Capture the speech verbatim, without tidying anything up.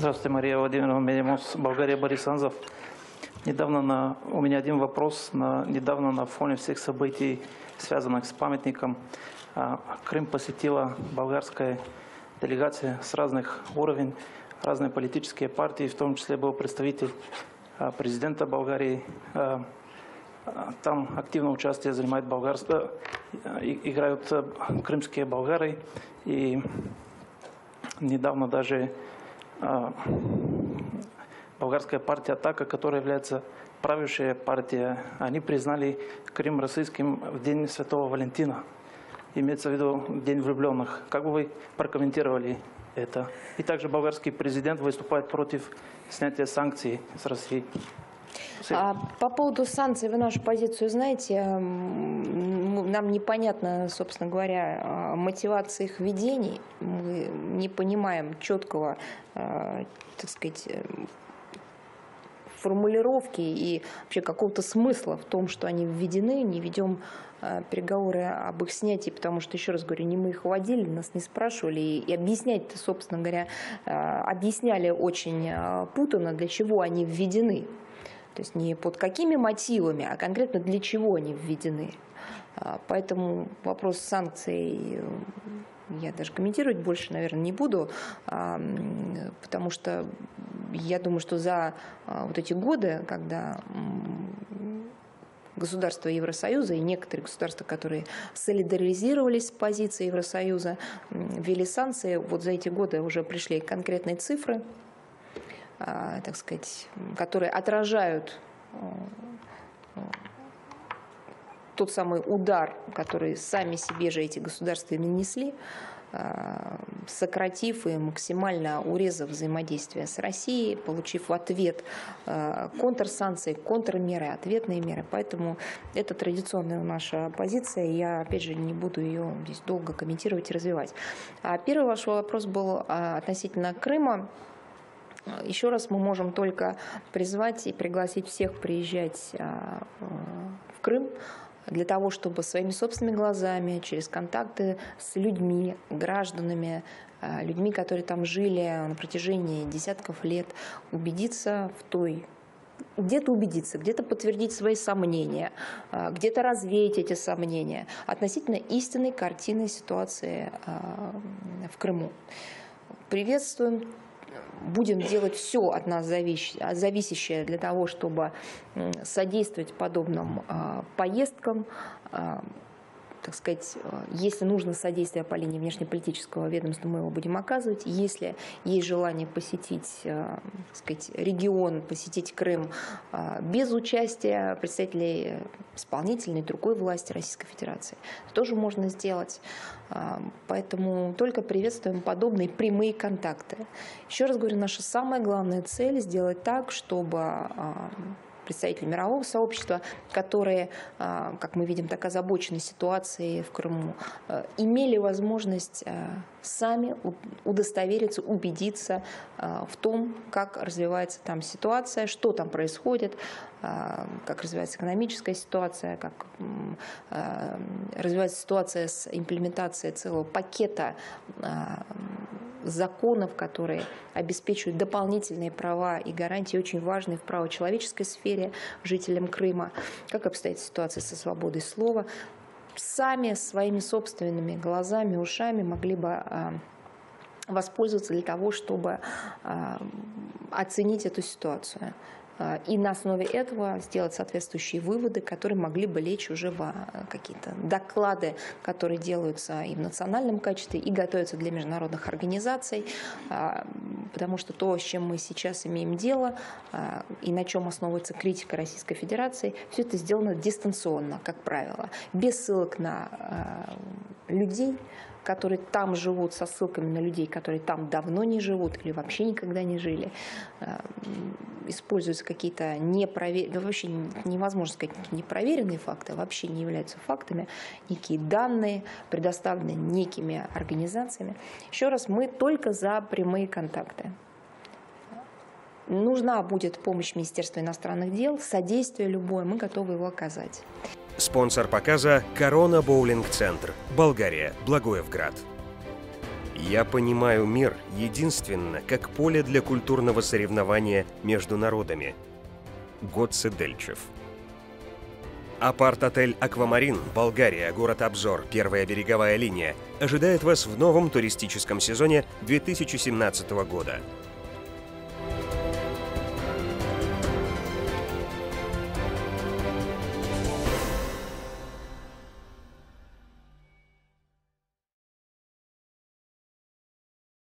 Здравствуйте, Мария Владимировна, Медиа Мост Болгария, Борис Анзов. Недавно на... у меня один вопрос. На... Недавно на фоне всех событий, связанных с памятником, Крым посетила болгарская делегация с разных уровней, разные политические партии, в том числе был представитель президента Болгарии. Там активное участие занимает болгарство, играют крымские болгары. И недавно даже Болгарская партия Атака, которая является правящей партией, они признали Крым российским в день Святого Валентина. Имеется в виду День влюбленных. Как бы вы прокомментировали это? И также болгарский президент выступает против снятия санкций с Россией. А по поводу санкций вы нашу позицию знаете. Нам непонятно, собственно говоря, мотивация их введений. Мы не понимаем четкого, так сказать, формулировки и вообще какого-то смысла в том, что они введены. Не ведем переговоры об их снятии, потому что, еще раз говорю, не мы их водили, нас не спрашивали. И объяснять-то, собственно говоря, объясняли очень путано, для чего они введены. То есть не под какими мотивами, а конкретно для чего они введены. Поэтому вопрос санкций я даже комментировать больше, наверное, не буду, потому что я думаю, что за вот эти годы, когда государства Евросоюза и некоторые государства, которые солидаризировались с позицией Евросоюза, ввели санкции, вот за эти годы уже пришли конкретные цифры, так сказать, которые отражают тот самый удар, который сами себе же эти государства и нанесли, сократив и максимально урезав взаимодействие с Россией, получив в ответ контрсанкции, контрмеры, ответные меры. Поэтому это традиционная наша позиция. Я, опять же, не буду ее здесь долго комментировать и развивать. Первый ваш вопрос был относительно Крыма. Еще раз мы можем только призвать и пригласить всех приезжать в Крым для того, чтобы своими собственными глазами, через контакты с людьми, гражданами, людьми, которые там жили на протяжении десятков лет, убедиться в той... Где-то убедиться, где-то подтвердить свои сомнения, где-то развеять эти сомнения относительно истинной картины ситуации в Крыму. Приветствуем. Будем делать все от нас зависящее для того, чтобы содействовать подобным поездкам. Так сказать, если нужно содействие по линии внешнеполитического ведомства, мы его будем оказывать. Если есть желание посетить, так сказать, регион, посетить Крым без участия представителей исполнительной другой власти Российской Федерации, это тоже можно сделать. Поэтому только приветствуем подобные прямые контакты. Еще раз говорю, наша самая главная цель – сделать так, чтобы представители мирового сообщества, которые, как мы видим, так озабочены ситуацией в Крыму, имели возможность сами удостовериться, убедиться в том, как развивается там ситуация, что там происходит, как развивается экономическая ситуация, как развивается ситуация с имплементацией целого пакета законов, которые обеспечивают дополнительные права и гарантии, очень важные в правочеловеческой сфере жителям Крыма, как обстоит ситуация со свободой слова, сами своими собственными глазами, ушами могли бы воспользоваться для того, чтобы оценить эту ситуацию. И на основе этого сделать соответствующие выводы, которые могли бы лечь уже в какие-то доклады, которые делаются и в национальном качестве, и готовятся для международных организаций. Потому что то, с чем мы сейчас имеем дело, и на чем основывается критика Российской Федерации, все это сделано дистанционно, как правило, без ссылок на людей, которые там живут, со ссылками на людей, которые там давно не живут или вообще никогда не жили. Используются какие-то непроверенные, вообще невозможно сказать, непроверенные факты, вообще не являются фактами, некие данные, предоставленные некими организациями. Еще раз, мы только за прямые контакты. Нужна будет помощь Министерства иностранных дел, содействие любое, мы готовы его оказать. Спонсор показа – Корона Боулинг-центр, Болгария, Благоевград. Я понимаю мир единственно как поле для культурного соревнования между народами. Готче Делчев. Апарт-отель «Аквамарин», Болгария, город Обзор, первая береговая линия, ожидает вас в новом туристическом сезоне две тысячи семнадцатого года.